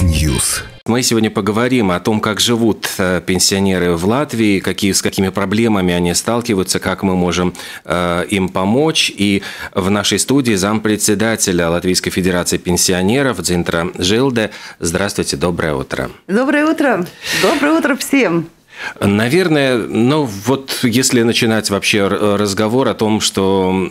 News. Мы сегодня поговорим о том, как живут пенсионеры в Латвии, с какими проблемами они сталкиваются, как мы можем им помочь. И в нашей студии зампредседателя Латвийской Федерации Пенсионеров Дзинтра Жилде. Здравствуйте, доброе утро. Доброе утро. Доброе утро всем. Наверное, если начинать вообще разговор о том, что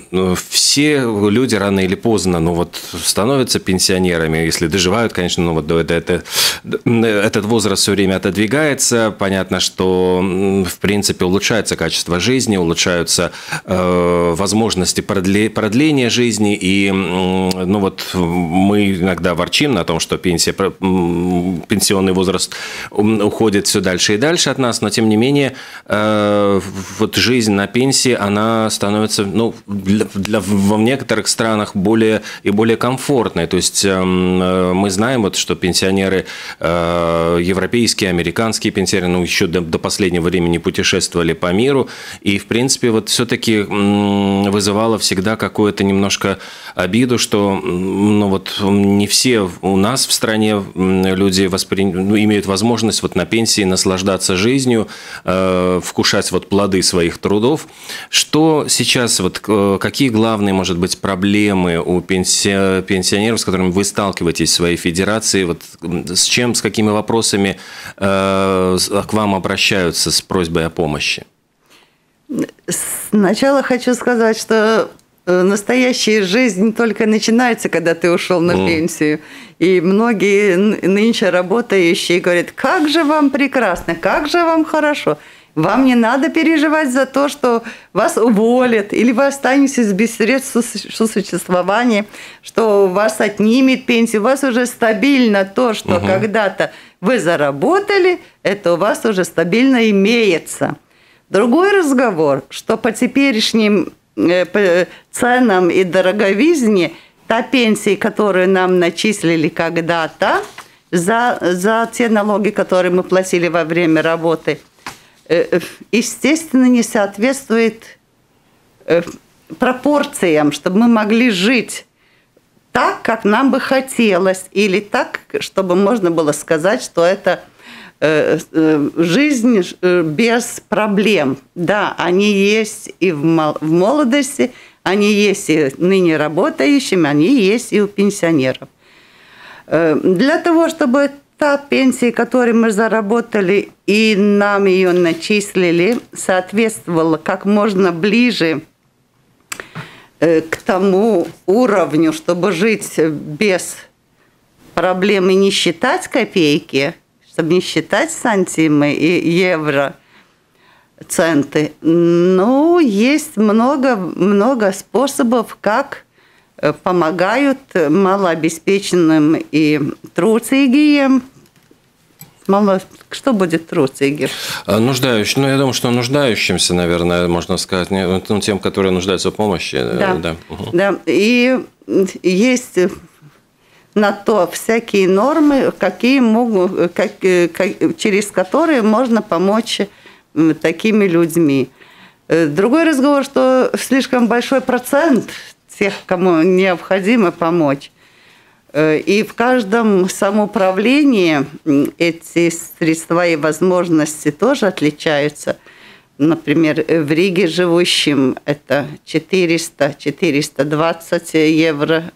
все люди рано или поздно, становятся пенсионерами, если доживают, конечно, этот возраст все время отодвигается, понятно, что, в принципе, улучшается качество жизни, улучшаются возможности продления жизни, и, мы иногда ворчим на том, что пенсионный возраст уходит все дальше и дальше от нас, но тем не менее жизнь на пенсии, она становится в некоторых странах более и более комфортной. То есть мы знаем, что пенсионеры европейские, американские пенсионеры еще до последнего времени путешествовали по миру, и в принципе все-таки вызывало всегда какую-то немножко обиду, что не все у нас в стране люди имеют возможность на пенсии наслаждаться жизнью, вкушать плоды своих трудов. Что сейчас, какие главные, может быть, проблемы у пенсионеров, с которыми вы сталкиваетесь в своей федерации? С какими вопросами к вам обращаются с просьбой о помощи? Сначала хочу сказать, что настоящая жизнь только начинается, когда ты ушел на пенсию. И многие нынче работающие говорят: как же вам прекрасно, как же вам хорошо. Вам не надо переживать за то, что вас уволят, или вы останетесь без средств существования, что вас отнимет пенсию. У вас уже стабильно то, что когда-то вы заработали, это у вас уже стабильно имеется. Другой разговор, что по теперешним ценам и дороговизне та пенсия, которую нам начислили когда-то за те налоги, которые мы платили во время работы, естественно, не соответствует пропорциям, чтобы мы могли жить так, как нам бы хотелось, или так, чтобы можно было сказать, что это жизнь без проблем. Да, они есть и в молодости, они есть и ныне работающими, они есть и у пенсионеров. Для того, чтобы та пенсия, которую мы заработали, и нам ее начислили, соответствовала как можно ближе к тому уровню, чтобы жить без проблем и не считать копейки, чтобы не считать сантимы и евро, центы. Есть много способов, как помогают малообеспеченным и труцыгиям. Что будет труцыги? Нуждающимся. Я думаю, что нуждающимся, наверное, можно сказать. Тем, которые нуждаются в помощи. Да. И есть на то всякие нормы, через которые можно помочь такими людьми. Другой разговор, что слишком большой процент тех, кому необходимо помочь. И в каждом самоуправлении эти средства и возможности тоже отличаются. Например, в Риге живущим это 400-420 евро.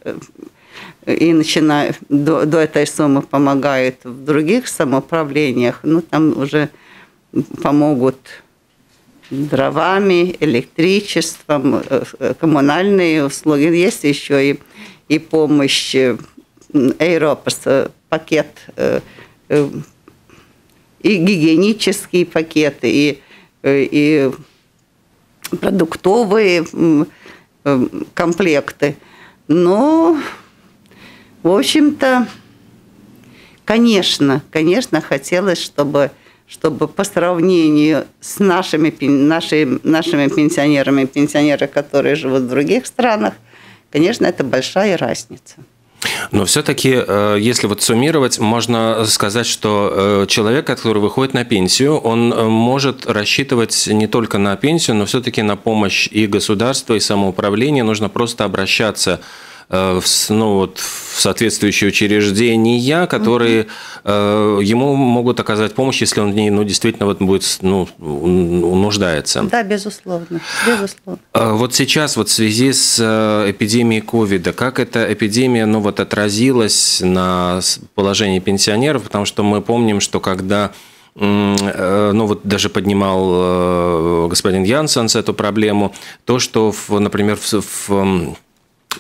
И начиная до этой суммы помогают в других самоуправлениях. Там уже помогут дровами, электричеством, коммунальные услуги. Есть еще и помощь Европас, пакет, и гигиенические пакеты, и продуктовые комплекты. В общем-то, конечно, хотелось, чтобы по сравнению с нашими пенсионерами, пенсионеры, которые живут в других странах, конечно, это большая разница. Но все-таки, если суммировать, можно сказать, что человек, который выходит на пенсию, он может рассчитывать не только на пенсию, но все-таки на помощь и государства, и самоуправления. Нужно просто обращаться в соответствующие учреждения, которые ему могут оказать помощь, если он в ней действительно будет нуждается. Да, безусловно. Вот сейчас в связи с эпидемией ковида, как эта эпидемия отразилась на положении пенсионеров? Потому что мы помним, что когда... даже поднимал господин Янсенс эту проблему, то, что, например, в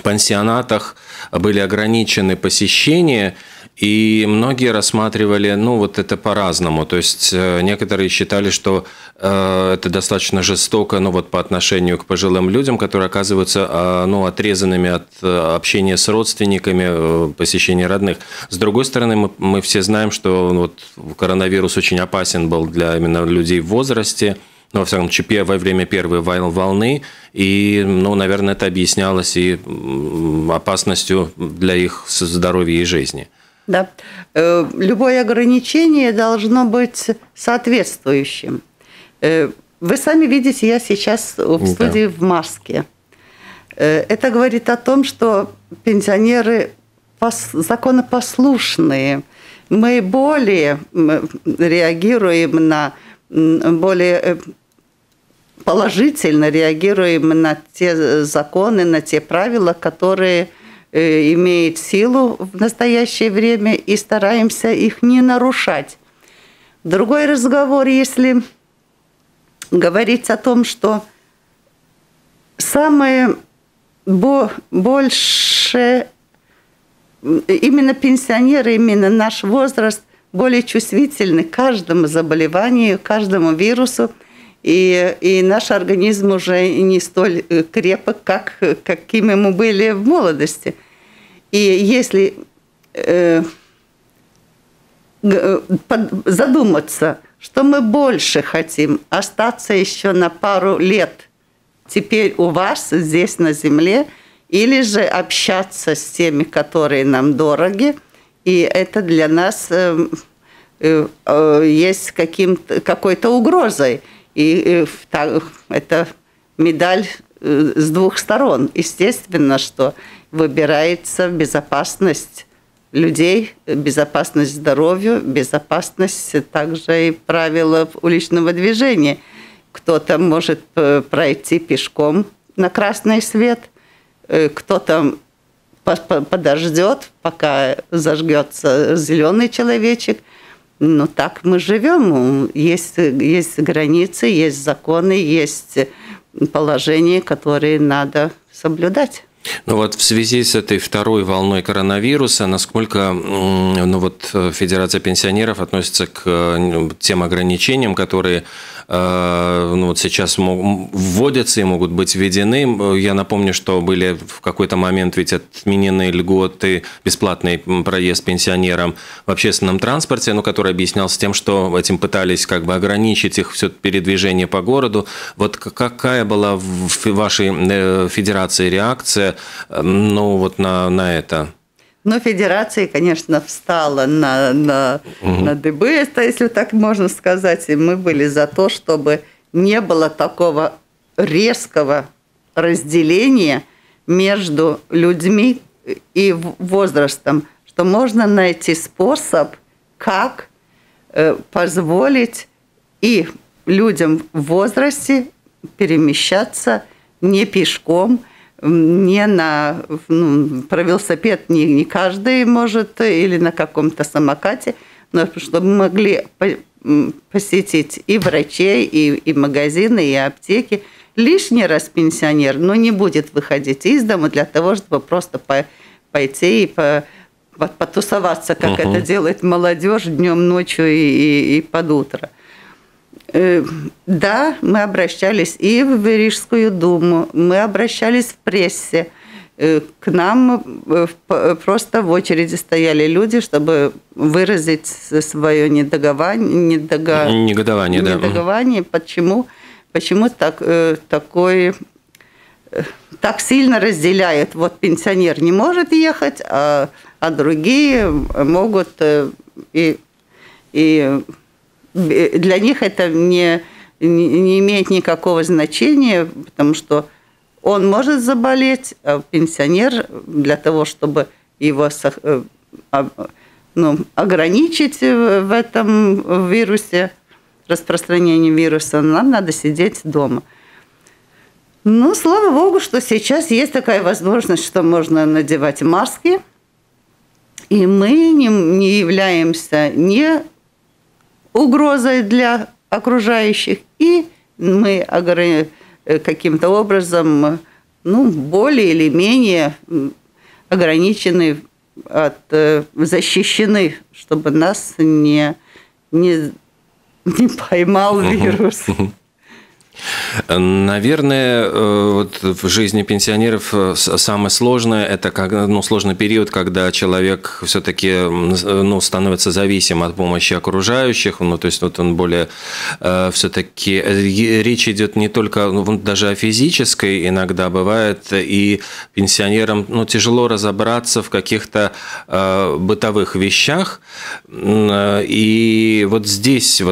пансионатах были ограничены посещения, и многие рассматривали, это по-разному. То есть некоторые считали, что это достаточно жестоко, по отношению к пожилым людям, которые оказываются, отрезанными от общения с родственниками, посещения родных. С другой стороны, мы все знаем, что коронавирус очень опасен был для именно людей в возрасте. Во всяком случае, во время первой волны, и, наверное, это объяснялось и опасностью для их здоровья и жизни. Да. Любое ограничение должно быть соответствующим. Вы сами видите, я сейчас в студии в маске. Это говорит о том, что пенсионеры законопослушные. Мы более реагируем более положительно реагируем на те законы, на те правила, которые имеют силу в настоящее время, и стараемся их не нарушать. Другой разговор, если говорить о том, что самое больше именно пенсионеры, именно наш возраст, более чувствительны к каждому заболеванию, к каждому вирусу, и наш организм уже не столь крепок, какими мы были в молодости. И если задуматься, что мы больше хотим, остаться еще на пару лет теперь у вас здесь на земле, или же общаться с теми, которые нам дороги, и это для нас есть какой-то угрозой. И это медаль с двух сторон. Естественно, что выбирается безопасность людей, безопасность здоровью, безопасность также и правила уличного движения. Кто-то может пройти пешком на красный свет, кто-то подождет, пока зажгется зеленый человечек. Но так мы живем. Есть границы, есть законы, есть положения, которые надо соблюдать. В связи с этой второй волной коронавируса, насколько Федерация пенсионеров относится к тем ограничениям, которые сейчас вводятся и могут быть введены? Я напомню, что были в какой-то момент ведь отменены льготы, бесплатный проезд пенсионерам в общественном транспорте, который объяснялся тем, что этим пытались ограничить их все передвижение по городу. Вот какая была в вашей федерации реакция на это? Федерация, конечно, встала на дыбы, если так можно сказать. И мы были за то, чтобы не было такого резкого разделения между людьми и возрастом, что можно найти способ, как позволить и людям в возрасте перемещаться не пешком, не про велосипед не каждый может, или на каком-то самокате, но чтобы могли посетить и врачей, и магазины, и аптеки. Лишний раз пенсионер не будет выходить из дома для того, чтобы просто пойти и потусоваться, как это делает молодежь днем, ночью и под утро. Да, мы обращались и в Рижскую Думу, мы обращались в прессе. К нам просто в очереди стояли люди, чтобы выразить свое негодование, почему так сильно разделяют. Пенсионер не может ехать, а другие могут и для них это не имеет никакого значения, потому что Он может заболеть, а пенсионер для того, чтобы его ограничить в этом вирусе, распространении вируса, нам надо сидеть дома. Ну, слава богу, что сейчас есть такая возможность, что можно надевать маски, и мы не являемся ни угрозой для окружающих, и мы каким-то образом, более или менее ограничены, защищены, чтобы нас не поймал вирус. Наверное, вот в жизни пенсионеров самое сложное – это сложный период, когда человек все-таки становится зависим от помощи окружающих. Он более все-таки речь идет не только даже о физической, иногда бывает, и пенсионерам тяжело разобраться в каких-то бытовых вещах. И вот здесь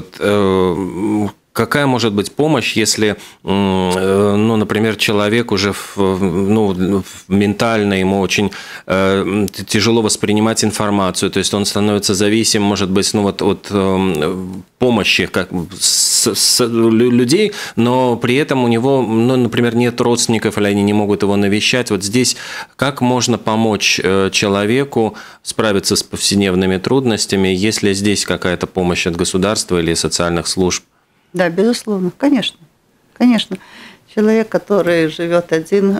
какая может быть помощь, если, например, человек уже ментально, ему очень тяжело воспринимать информацию, то есть он становится зависим, может быть, от помощи людей, но при этом у него, например, нет родственников, или они не могут его навещать. Вот здесь как можно помочь человеку справиться с повседневными трудностями, если здесь какая-то помощь от государства или социальных служб? Да, безусловно, конечно, конечно. Человек, который живет один,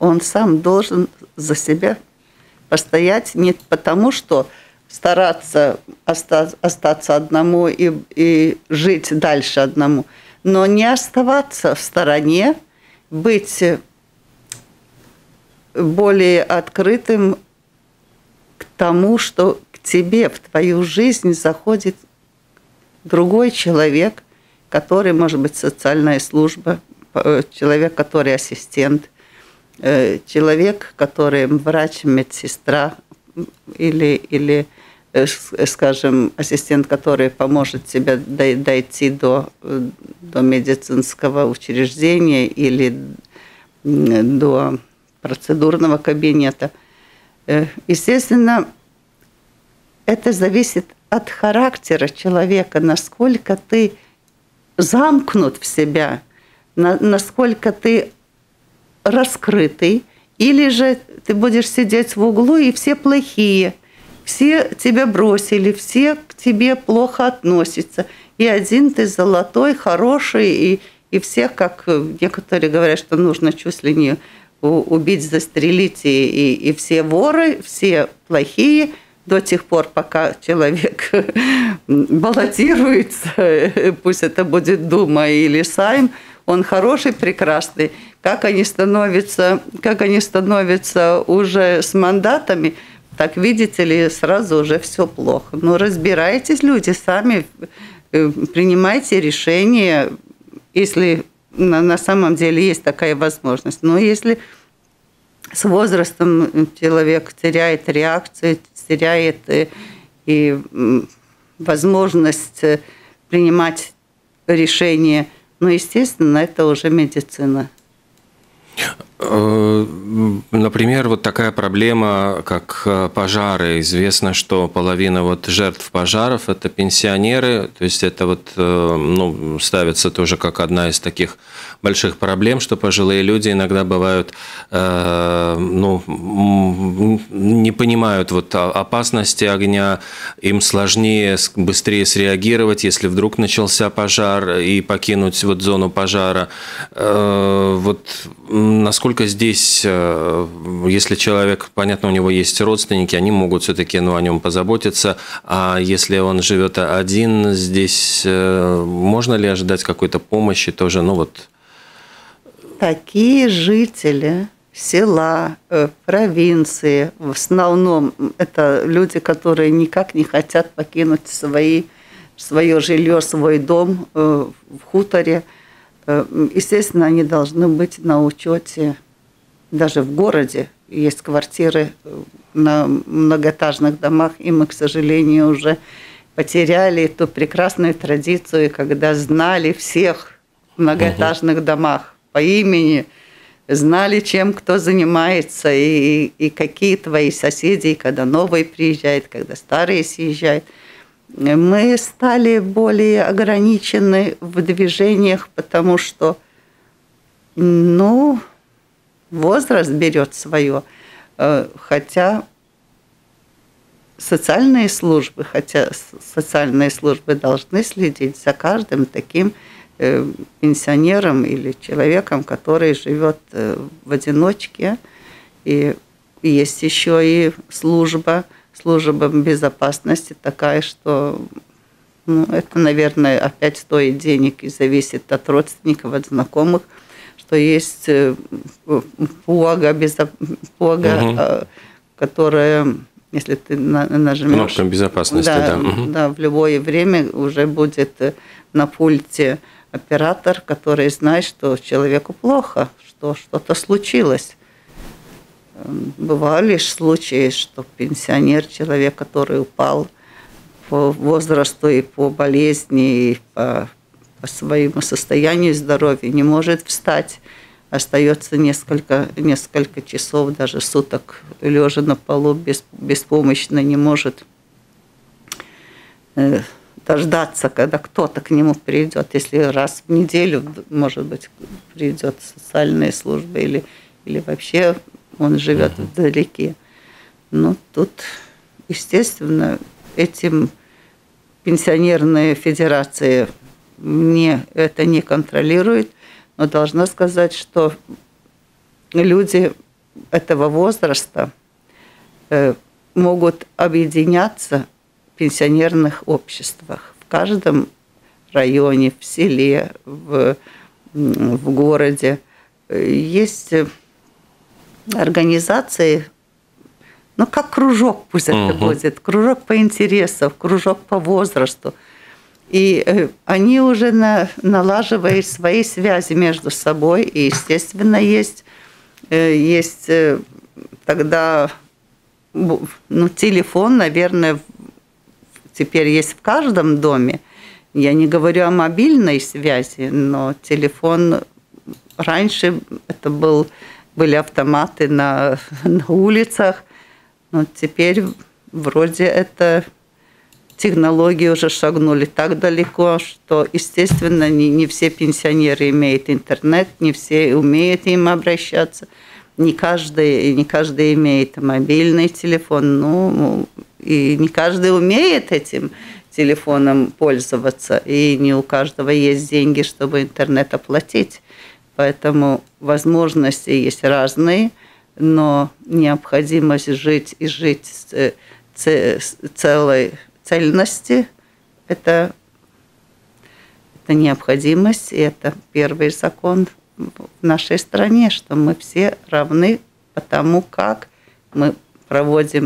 он сам должен за себя постоять, не потому, что стараться остаться одному и жить дальше одному, но не оставаться в стороне, быть более открытым к тому, что тебе в твою жизнь заходит другой человек, который, может быть, социальная служба, человек, который ассистент, человек, который врач, медсестра или скажем, ассистент, который поможет тебе дойти до медицинского учреждения или до процедурного кабинета. Естественно, это зависит от характера человека, насколько ты замкнут в себя, насколько ты раскрытый, или же ты будешь сидеть в углу, и все плохие, все тебя бросили, все к тебе плохо относятся, и один ты золотой, хороший, и всех, как некоторые говорят, что нужно чуть ли не убить, застрелить, и все воры, все плохие, до тех пор, пока человек баллотируется, пусть это будет Дума или Сайм, он хороший, прекрасный. Как они становятся уже с мандатами, так, видите ли, сразу уже все плохо. Но разбирайтесь, люди, сами принимайте решения, если на самом деле есть такая возможность. Но если с возрастом человек теряет реакцию, теряет и возможность принимать решения, естественно, это уже медицина. Например, вот такая проблема, как пожары. Известно, что половина жертв пожаров – это пенсионеры. То есть это ставится тоже как одна из таких больших проблем, что пожилые люди иногда бывают, не понимают опасности огня, им сложнее быстрее среагировать, если вдруг начался пожар, и покинуть зону пожара. Насколько здесь, если человек, понятно, у него есть родственники, они могут все-таки о нем позаботиться, а если он живет один, здесь можно ли ожидать какой-то помощи тоже? Такие жители села, провинции, в основном это люди, которые никак не хотят покинуть свое жилье, свой дом в хуторе. Естественно, они должны быть на учете, даже в городе есть квартиры на многоэтажных домах, и мы, к сожалению, уже потеряли эту прекрасную традицию, когда знали всех в многоэтажных домах по имени, знали, чем кто занимается, и какие твои соседи, когда новые приезжают, когда старые съезжают. Мы стали более ограничены в движениях, потому что, ну, возраст берет свое. Хотя социальные службы должны следить за каждым таким пенсионером или человеком, который живет в одиночке. И есть еще и служба безопасности такая, что это, наверное, опять стоит денег и зависит от родственников, от знакомых, что есть пуага, которая, если ты нажмешь кнопку безопасности, в любое время уже будет на пульте оператор, который знает, что человеку плохо, что что-то случилось. Бывали случаи, что пенсионер, человек, который упал по возрасту и по болезни, и по своему состоянию здоровья, не может встать, остается несколько часов, даже суток, лежа на полу, беспомощно, не может дождаться, когда кто-то к нему придет. Если раз в неделю, может быть, придет социальная служба или вообще... Он живет вдалеке. Но тут, естественно, этим пенсионерная федерация это не контролирует, но должна сказать, что люди этого возраста могут объединяться в пенсионерных обществах. В каждом районе, в селе, в городе есть... организации, ну, как кружок пусть это будет, кружок по интересам, кружок по возрасту. И они уже налаживают свои связи между собой. И, естественно, есть тогда телефон, наверное, теперь есть в каждом доме. Я не говорю о мобильной связи, но телефон раньше это были автоматы на улицах, но теперь вроде это технологии уже шагнули так далеко, что, естественно, не все пенсионеры имеют интернет, не все умеют им обращаться, не каждый имеет мобильный телефон, ну, и не каждый умеет этим телефоном пользоваться, и не у каждого есть деньги, чтобы интернет оплатить. Поэтому возможности есть разные, но необходимость жить и жить с целой цельности – это необходимость, и это первый закон в нашей стране, что мы все равны по тому, как мы проводим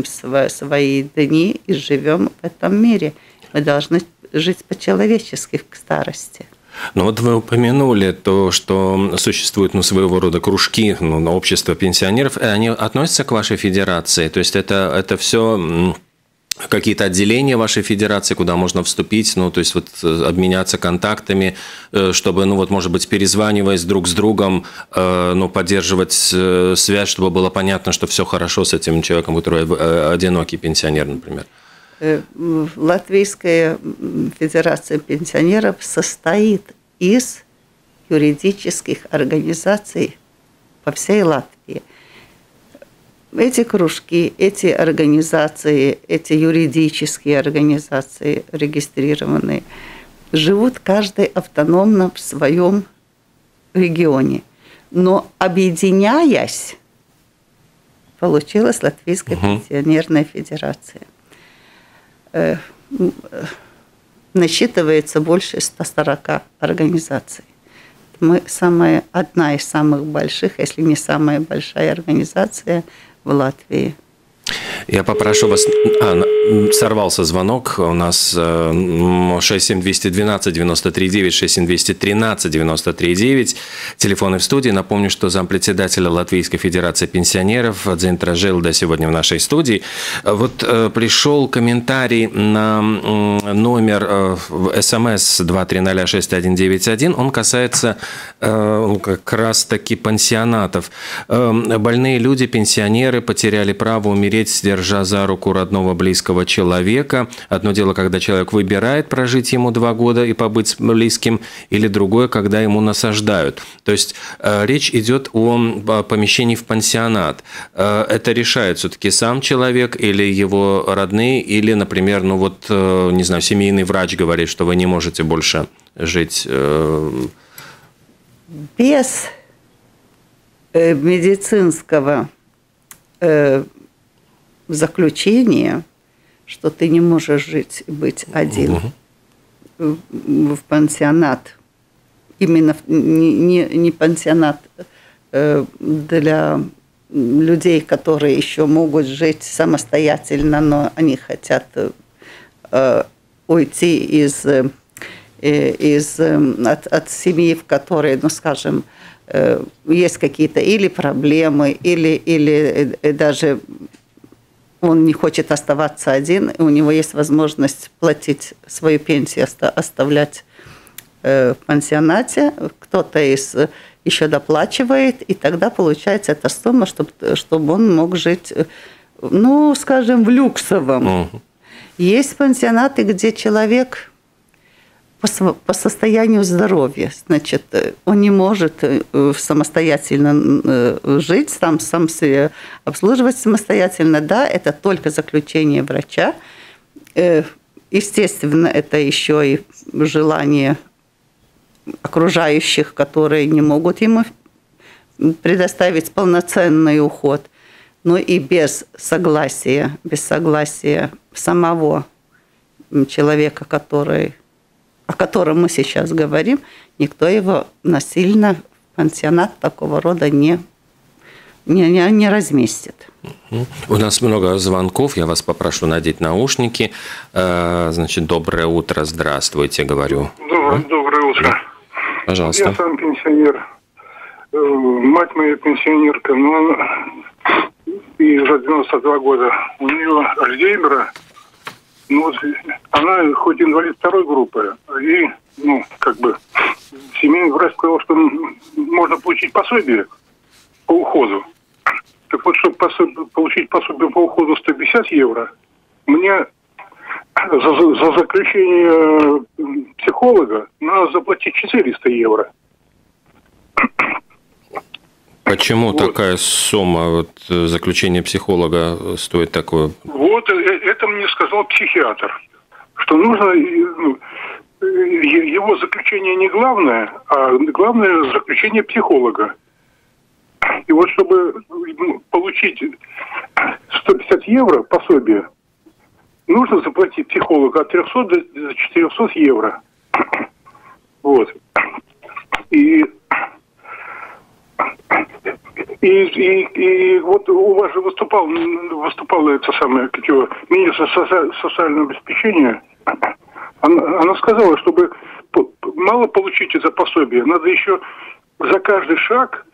свои дни и живем в этом мире. Мы должны жить по-человечески к старости. Ну вот вы упомянули то, что существуют своего рода кружки, общество пенсионеров. Они относятся к вашей федерации? То есть это все какие-то отделения вашей федерации, куда можно вступить, то есть обменяться контактами, чтобы, может быть, перезваниваясь друг с другом, поддерживать связь, чтобы было понятно, что все хорошо с этим человеком, который одинокий пенсионер, например. Латвийская Федерация Пенсионеров состоит из юридических организаций по всей Латвии. Эти кружки, эти организации, эти юридические организации регистрированные, живут каждый автономно в своем регионе. Но объединяясь, получилась Латвийская Пенсионерная Федерация. Насчитывается больше 140 организаций. Мы одна из самых больших, если не самая большая организация в Латвии. Я попрошу вас... Сорвался звонок. У нас 67212-93-9, 67213-93-9. Телефоны в студии. Напомню, что зампредседателя Латвийской Федерации Пенсионеров Дзинтра Жилде сегодня в нашей студии. Вот пришел комментарий на номер СМС 2306191. Он касается как раз-таки пансионатов. Больные люди, пенсионеры потеряли право умереть, держа за руку родного близкого человека. Одно дело, когда человек выбирает прожить ему 2 года и побыть с близким, или другое, когда ему насаждают. То есть речь идет о помещении в пансионат. Это решает все-таки сам человек или его родные, или, например, ну вот, не знаю, семейный врач говорит, что вы не можете больше жить без медицинского заключения, что ты не можешь жить и быть один. В пансионат. Именно не пансионат для людей, которые еще могут жить самостоятельно, но они хотят уйти от семьи, в которой, ну, скажем, есть какие-то или проблемы, или даже он не хочет оставаться один, у него есть возможность платить свою пенсию, оставлять в пансионате, кто-то из еще доплачивает, и тогда получается эта сумма, чтобы он мог жить, ну, скажем, в люксовом. Есть пансионаты, где человек по состоянию здоровья, значит, он не может самостоятельно жить, сам себя обслуживать самостоятельно, да, это только заключение врача. Естественно, это еще и желание окружающих, которые не могут ему предоставить полноценный уход, но и без согласия самого человека, о котором мы сейчас говорим, никто его насильно в пансионат такого рода не разместит. У нас много звонков, я вас попрошу надеть наушники. Значит, доброе утро, здравствуйте, говорю. Доброе утро. Пожалуйста. Я сам пенсионер. Мать моя пенсионерка, но ей уже 92 года. У нее Альцгеймера. Ну, вот, она хоть инвалид 2 группы, и, ну, как бы, семейный врач сказал, что можно получить пособие по уходу. Так вот, чтобы получить пособие по уходу 150 евро, мне за заключение психолога надо заплатить 400 евро. Почему вот такая сумма, вот, заключение психолога стоит такое? Вот это мне сказал психиатр, что нужно, его заключение не главное, а главное заключение психолога. И вот чтобы получить 150 евро пособие, нужно заплатить психологу от 300 до 400 евро. Вот. И вот у вас же выступала эта самая министр социального обеспечения. Она сказала, чтобы мало получить это пособие, надо еще за каждый шаг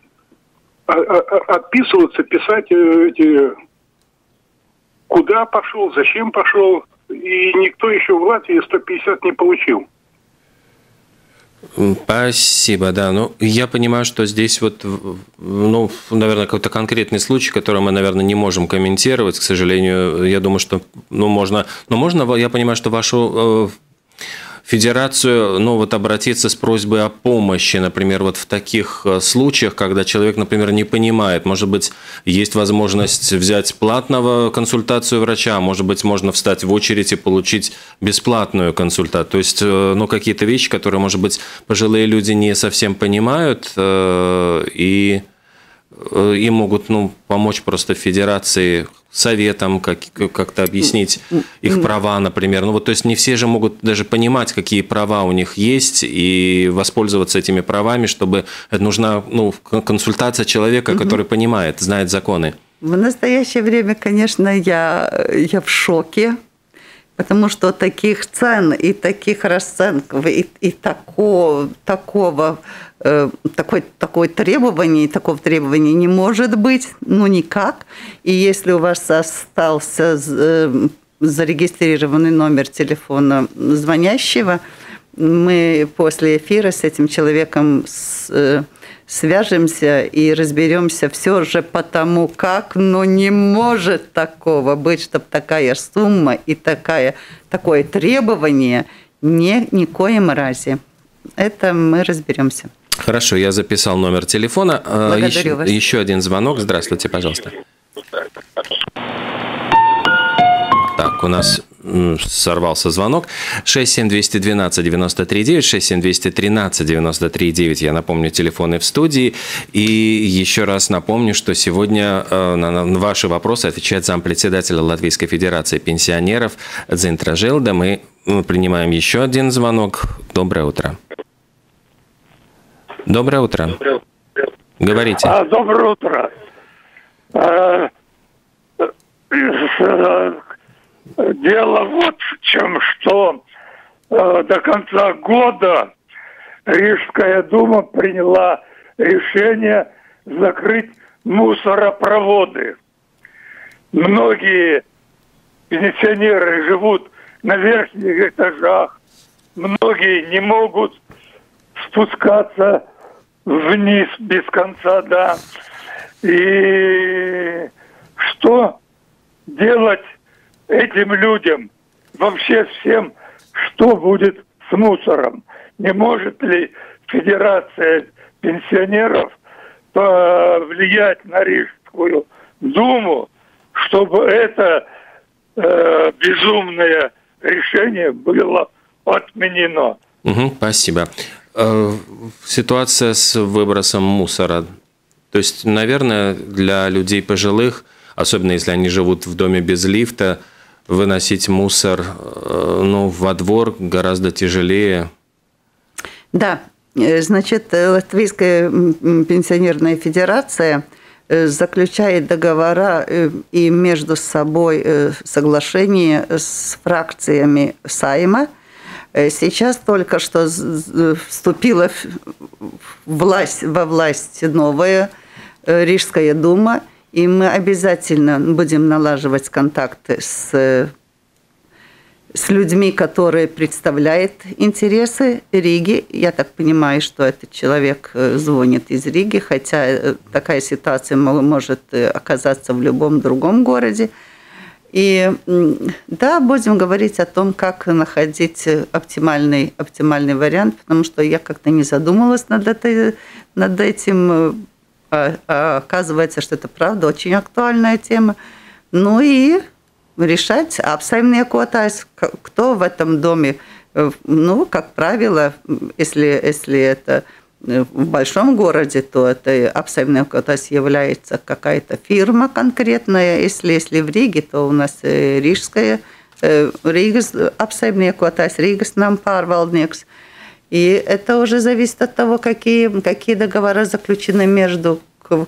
отписываться, писать эти, куда пошел, зачем пошел. И никто еще в Латвии 150 не получил. Спасибо, да. Ну, я понимаю, что здесь вот, ну, наверное, какой-то конкретный случай, который мы, наверное, не можем комментировать, к сожалению. Я думаю, что, ну, можно, я понимаю, что вашу федерацию, ну, вот обратиться с просьбой о помощи, например, вот в таких случаях, когда человек, например, не понимает, может быть, есть возможность взять платную консультацию врача, может быть, можно встать в очередь и получить бесплатную консультацию. То есть, ну, какие-то вещи, которые, может быть, пожилые люди не совсем понимают и им могут, ну, помочь просто федерации советом, как-то объяснить их права, например. Ну, вот, то есть не все же могут даже понимать, какие права у них есть, и воспользоваться этими правами, чтобы нужна, ну, консультация человека, который понимает, знает законы. В настоящее время, конечно, я в шоке Потому что таких цен и таких расценков, и такого требования не может быть, ну никак. И если у вас остался зарегистрированный номер телефона звонящего, мы после эфира с этим человеком свяжемся и разберемся все же потому как, но не может такого быть, чтобы такая сумма и такое требование никоим разе. Это мы разберемся. Хорошо, я записал номер телефона. Благодарю вас. Еще один звонок. Здравствуйте, пожалуйста. Так, у нас сорвался звонок. 67212-93-9, 67213-93-9, я напомню, телефоны в студии. И еще раз напомню, что сегодня на ваши вопросы отвечает зампредседателя Латвийской Федерации Пенсионеров Дзинтра Жилде. Мы принимаем еще один звонок. Доброе утро. Доброе утро. Доброе утро. Говорите. Доброе утро. Дело вот в чем, что до конца года Рижская Дума приняла решение закрыть мусоропроводы. Многие пенсионеры живут на верхних этажах, многие не могут спускаться вниз без конца, да. И что делать этим людям, вообще всем, что будет с мусором? Не может ли Федерация пенсионеров повлиять на Рижскую Думу, чтобы это безумное решение было отменено? Угу, спасибо. Ситуация с выбросом мусора. То есть, наверное, для людей пожилых, особенно если они живут в доме без лифта, выносить мусор, ну, во двор гораздо тяжелее. Да, значит, Латвийская пенсионерная федерация заключает договора и между собой соглашения с фракциями Сайма. Сейчас только что вступила во власть новая Рижская дума, и мы обязательно будем налаживать контакты с людьми, которые представляют интересы Риги. Я так понимаю, что этот человек звонит из Риги, хотя такая ситуация может оказаться в любом другом городе. И да, будем говорить о том, как находить оптимальный вариант, потому что я как-то не задумалась над этим. А оказывается, что это правда очень актуальная тема. Ну и решать абсолютно квотас, кто в этом доме, ну, как правило, если это в большом городе, то это абсолютно квотас является какая-то фирма конкретная. Если в Риге, то у нас рижская, абсолютно квотас, Ригас нам парвалдникс. И это уже зависит от того, какие договора заключены между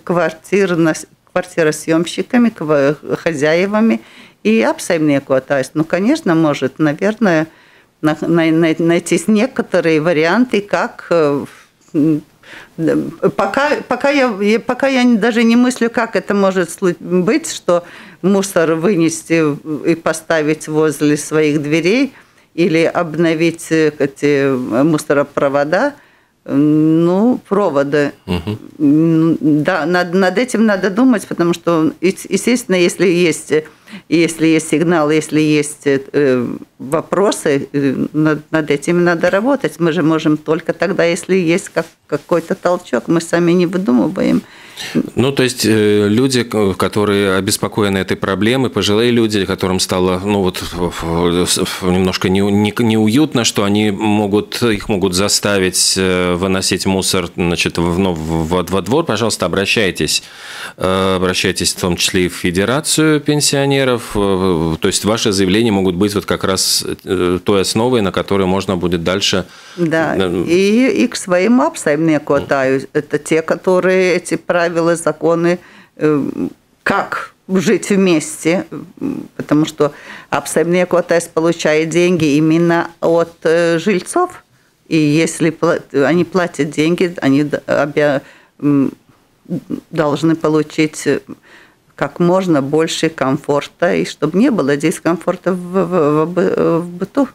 квартиросъемщиками, хозяевами и апсаймниекотайс. Ну, конечно, может, наверное, найтись некоторые варианты, как... Пока я даже не мыслю, как это может быть, что мусор вынести и поставить возле своих дверей, или обновить эти мусоропровода, ну, проводы. Угу. Да, над этим надо думать, потому что, естественно, если есть сигнал, если есть вопросы, над этим надо работать. Мы же можем только тогда, если есть какой-то толчок, мы сами не выдумываем. Ну, то есть люди, которые обеспокоены этой проблемой, пожилые люди, которым стало, ну, вот немножко неуютно, что они их могут заставить выносить мусор, значит, во двор, пожалуйста, обращайтесь. Обращайтесь в том числе и в Федерацию пенсионеров. То есть ваши заявления могут быть вот как раз той основой, на которой можно будет дальше... Да, и к своим апсам не катаюсь. Это те, которые эти правила, законы, как жить вместе, потому что апсаимниекотайс получает деньги именно от жильцов, и если они платят деньги, они должны получить как можно больше комфорта, и чтобы не было дискомфорта в быту.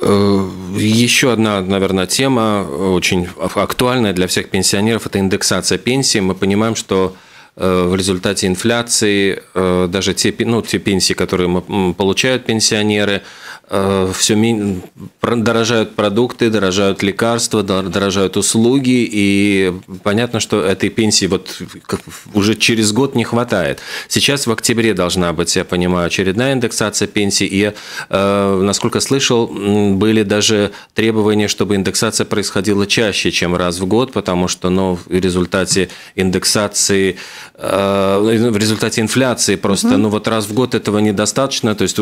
Еще одна, наверное, тема, очень актуальная для всех пенсионеров, это индексация пенсии. Мы понимаем, что в результате инфляции даже те пенсии, которые получают пенсионеры, все дорожают продукты, дорожают лекарства, дорожают услуги, и понятно, что этой пенсии вот уже через год не хватает. Сейчас в октябре должна быть, я понимаю, очередная индексация пенсии, и, насколько слышал, были даже требования, чтобы индексация происходила чаще, чем раз в год, потому что в результате индексации, в результате инфляции просто, раз в год этого недостаточно, то есть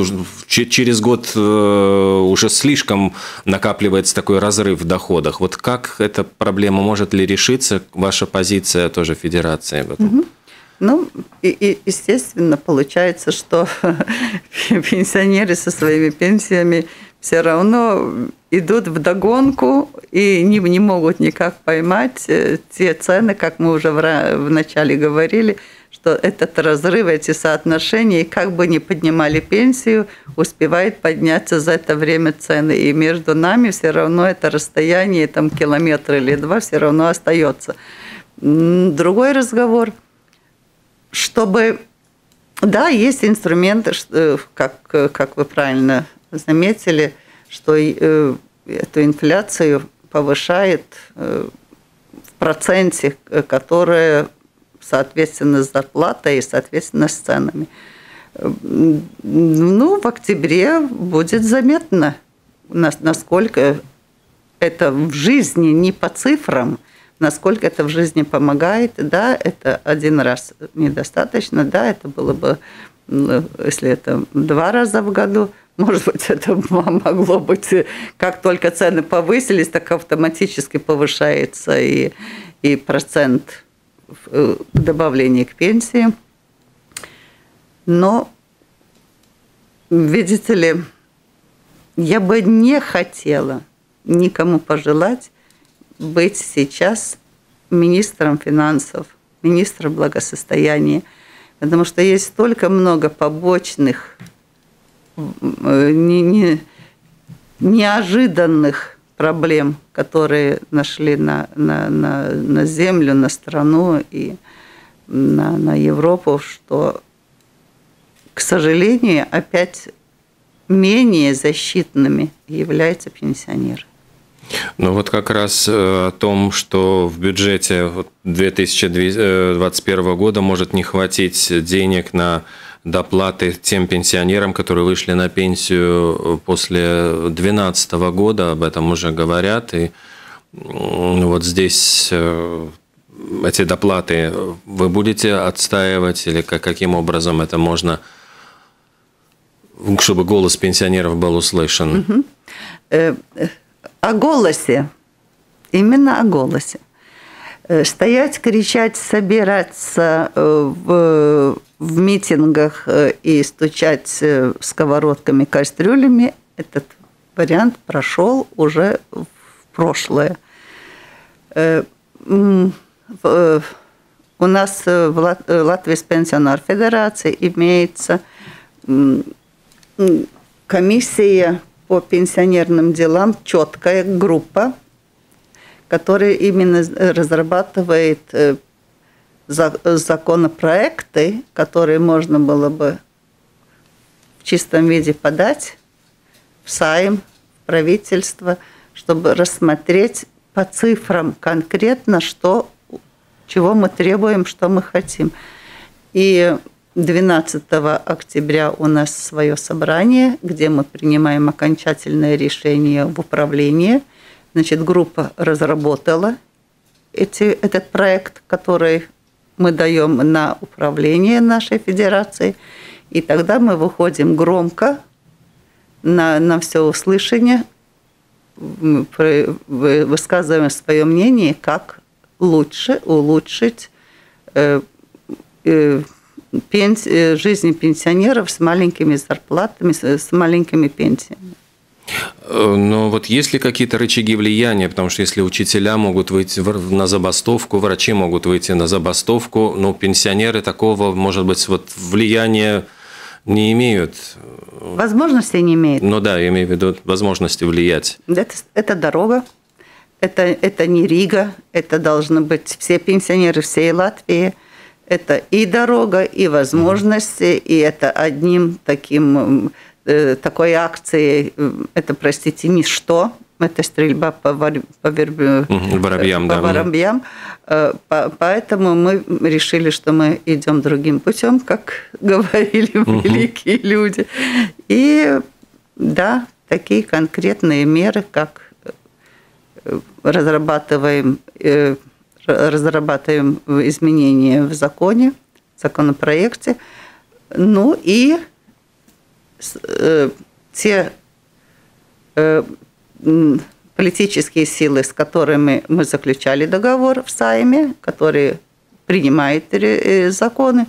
через год уже слишком накапливается такой разрыв в доходах. Вот как эта проблема, может ли решиться? Ваша позиция тоже федерации в этом? Естественно, получается, что пенсионеры со своими пенсиями все равно идут вдогонку и не могут никак поймать те цены, как мы уже вначале говорили, что этот разрыв, эти соотношения, и как бы ни поднимали пенсию, успевает подняться за это время цены. И между нами все равно это расстояние, там километр или два, все равно остается. Другой разговор, чтобы... Да, есть инструменты, как вы правильно заметили, что эту инфляцию повышает в проценте, которая... соответственно, с зарплатой и, соответственно, с ценами. В октябре будет заметно, насколько это в жизни, не по цифрам, насколько это в жизни помогает. Да, это один раз недостаточно, да, это было бы, если это два раза в году, может быть, это могло быть, как только цены повысились, так автоматически повышается и процент добавление к пенсии. Но, видите ли, я бы не хотела никому пожелать быть сейчас министром финансов, министром благосостояния, потому что есть столько много побочных, неожиданных проблем, которые нашли на землю, на страну и на Европу, что, к сожалению, опять менее защитными являются пенсионеры. Ну вот как раз о том, что в бюджете 2021 года может не хватить денег на доплаты тем пенсионерам, которые вышли на пенсию после 2012 года, об этом уже говорят. И вот здесь эти доплаты вы будете отстаивать, или каким образом это можно, чтобы голос пенсионеров был услышан? О голосе, именно о голосе. Стоять, кричать, собираться в митингах и стучать сковородками, кастрюлями, этот вариант прошел уже в прошлое. У нас в Латвийской Пенсионерной Федерации имеется комиссия по пенсионерным делам, четкая группа, которая именно разрабатывает законопроекты, которые можно было бы в чистом виде подать в Сайм, в правительство, чтобы рассмотреть по цифрам конкретно, чего мы требуем, что мы хотим. И 12 октября у нас свое собрание, где мы принимаем окончательное решение в управлении. Значит, группа разработала этот проект, который мы даем на управление нашей федерации. И тогда мы выходим громко на всеуслышание, высказываем свое мнение, как лучше улучшить жизни пенсионеров с маленькими зарплатами, с маленькими пенсиями. Но вот есть ли какие-то рычаги влияния? Потому что если учителя могут выйти на забастовку, врачи могут выйти на забастовку, но пенсионеры такого, может быть, вот влияния не имеют. Возможности не имеют. Ну да, я имею в виду возможности влиять. Это дорога, это не Рига, это должны быть все пенсионеры всей Латвии. Это и дорога, и возможности, и это одним такой акцией, это, простите, ничто, это стрельба по воробьям. Поэтому мы решили, что мы идем другим путем, как говорили великие люди. И да, такие конкретные меры, как разрабатываем изменения в законе, законопроекте, ну и те политические силы, с которыми мы заключали договор в Сайме, которые принимают законы.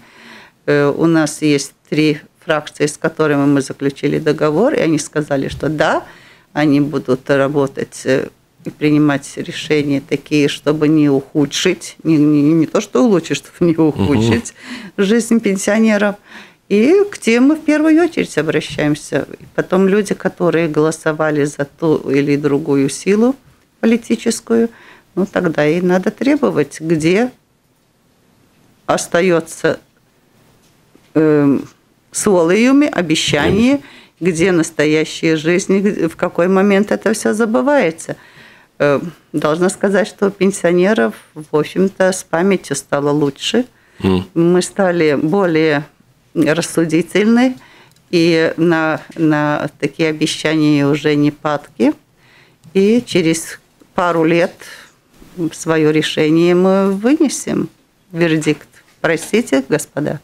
У нас есть 3 фракции, с которыми мы заключили договор, и они сказали, что да, они будут работать и принимать решения такие, чтобы не ухудшить, не то что улучшить, чтобы не ухудшить жизнь пенсионеров. И к тем мы в первую очередь обращаемся. И потом люди, которые голосовали за ту или другую силу политическую, ну тогда и надо требовать, где остается словами, обещания, где настоящая жизнь, в какой момент это все забывается. Должна сказать, что у пенсионеров, в общем-то, с памятью стало лучше. Мы стали более рассудительны, и на такие обещания уже не падки. И через пару лет свое решение мы вынесем. Вердикт. Простите, господа.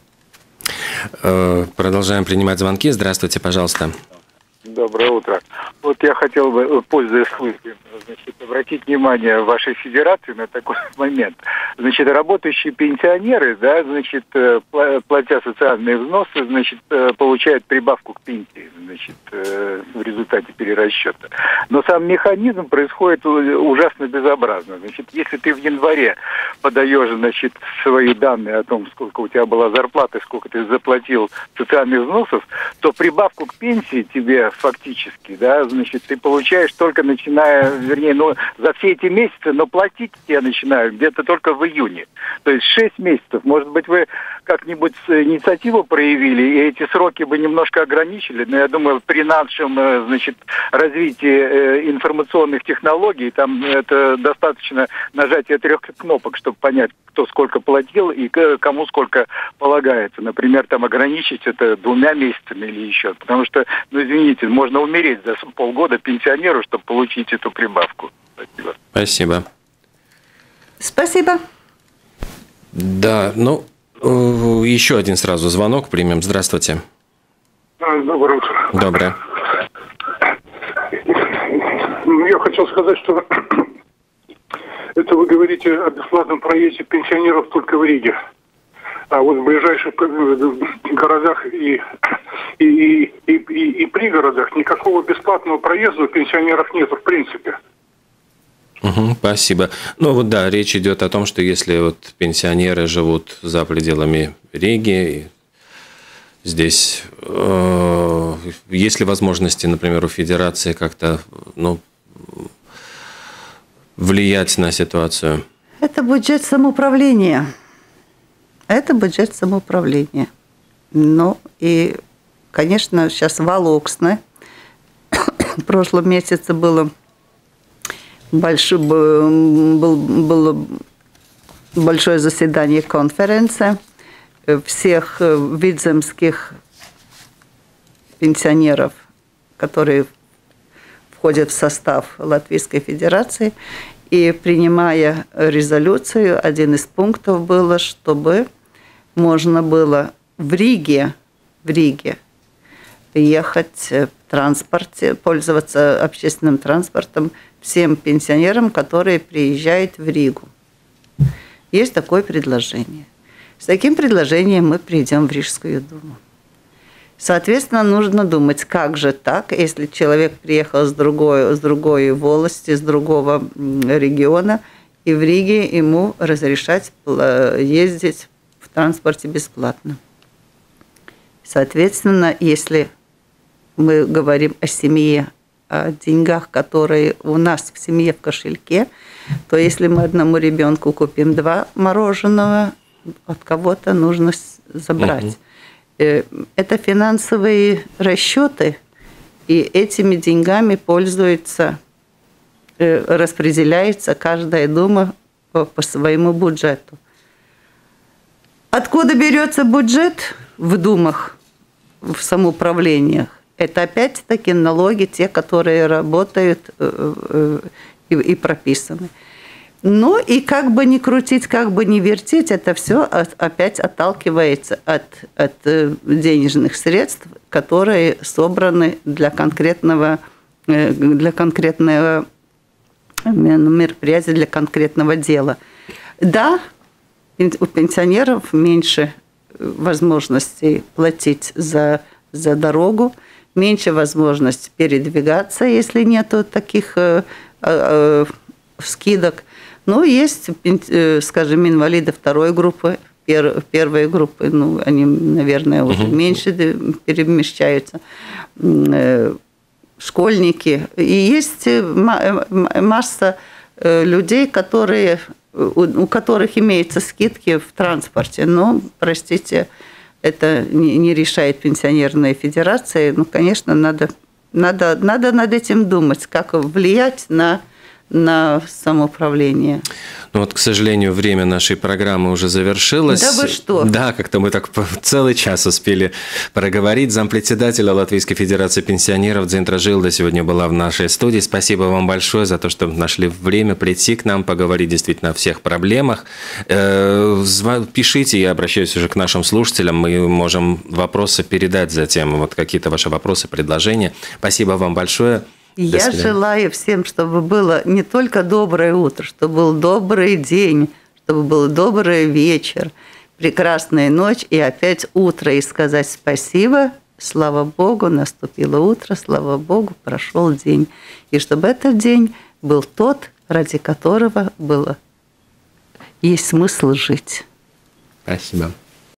Продолжаем принимать звонки. Здравствуйте, пожалуйста. Доброе утро. Вот я хотел бы, пользуясь случаем, обратить внимание вашей федерации на такой момент. Работающие пенсионеры, платя социальные взносы, получают прибавку к пенсии, в результате перерасчета. Но сам механизм происходит ужасно безобразно. Если ты в январе подаешь, свои данные о том, сколько у тебя была зарплата, сколько ты заплатил социальных взносов, то прибавку к пенсии тебе фактически, ты получаешь только за все эти месяцы, но платить я начинаю где-то только в июне. То есть 6 месяцев. Может быть, вы как-нибудь инициативу проявили, и эти сроки бы немножко ограничили, но я думаю, при нашем, развитии информационных технологий, там это достаточно нажатия 3 кнопок, чтобы понять, кто сколько платил и кому сколько полагается. Например, там ограничить это 2 месяцами или еще. Потому что, извините, можно умереть за полгода пенсионеру, чтобы получить эту прибавку. Спасибо. Спасибо. Спасибо. Да, еще один сразу звонок примем. Здравствуйте. Доброе утро. Доброе. Я хотел сказать, что это вы говорите о бесплатном проезде пенсионеров только в Риге. А вот в ближайших городах и пригородах никакого бесплатного проезда у пенсионеров нет в принципе. Спасибо. Речь идет о том, что если пенсионеры живут за пределами Риги, здесь есть ли возможности, например, у Федерации как-то влиять на ситуацию? Это бюджет самоуправления. И, конечно, сейчас Волоксны. В прошлом месяце было большое заседание конференции всех видземских пенсионеров, которые входят в состав Латвийской Федерации. И принимая резолюцию, один из пунктов было, чтобы можно было в Риге ехать в транспорте, пользоваться общественным транспортом всем пенсионерам, которые приезжают в Ригу. Есть такое предложение. С таким предложением мы придем в Рижскую Думу. Соответственно, нужно думать, как же так, если человек приехал с другой волости, с другого региона, и в Риге ему разрешать ездить в транспорте бесплатно. Соответственно, если мы говорим о семье, о деньгах, которые у нас в семье в кошельке, то если мы одному ребенку купим 2 мороженого, от кого-то нужно забрать. Это финансовые расчеты, и этими деньгами пользуется, распределяется каждая дума по своему бюджету. Откуда берется бюджет в думах, в самоуправлениях? Это опять-таки налоги, те, которые работают и прописаны. Ну и как бы ни крутить, как бы ни вертеть, это все опять отталкивается от денежных средств, которые собраны для конкретного мероприятия, для конкретного дела. Да, у пенсионеров меньше возможностей платить за дорогу, меньше возможности передвигаться, если нет таких скидок. Но есть, скажем, инвалиды 2-й группы, 1-й группы, ну, они, наверное, уже меньше перемещаются, школьники. И есть масса людей, у которых имеются скидки в транспорте. Но, простите, это не решает пенсионерная федерация. Ну, конечно, надо над этим думать, как влиять на самоуправление. Ну вот, к сожалению, время нашей программы уже завершилось. Да вы что? Да, как-то мы так целый час успели проговорить. Зампредседателя Латвийской Федерации Пенсионеров Дзинтра Жилде сегодня была в нашей студии. Спасибо вам большое за то, что нашли время прийти к нам, поговорить действительно о всех проблемах. Пишите, я обращаюсь уже к нашим слушателям, мы можем вопросы передать затем, вот какие-то ваши вопросы, предложения. Спасибо вам большое. Я желаю всем, чтобы было не только доброе утро, чтобы был добрый день, чтобы был добрый вечер, прекрасная ночь и опять утро. И сказать спасибо, слава Богу, наступило утро, слава Богу, прошел день. И чтобы этот день был тот, ради которого есть смысл жить. Спасибо.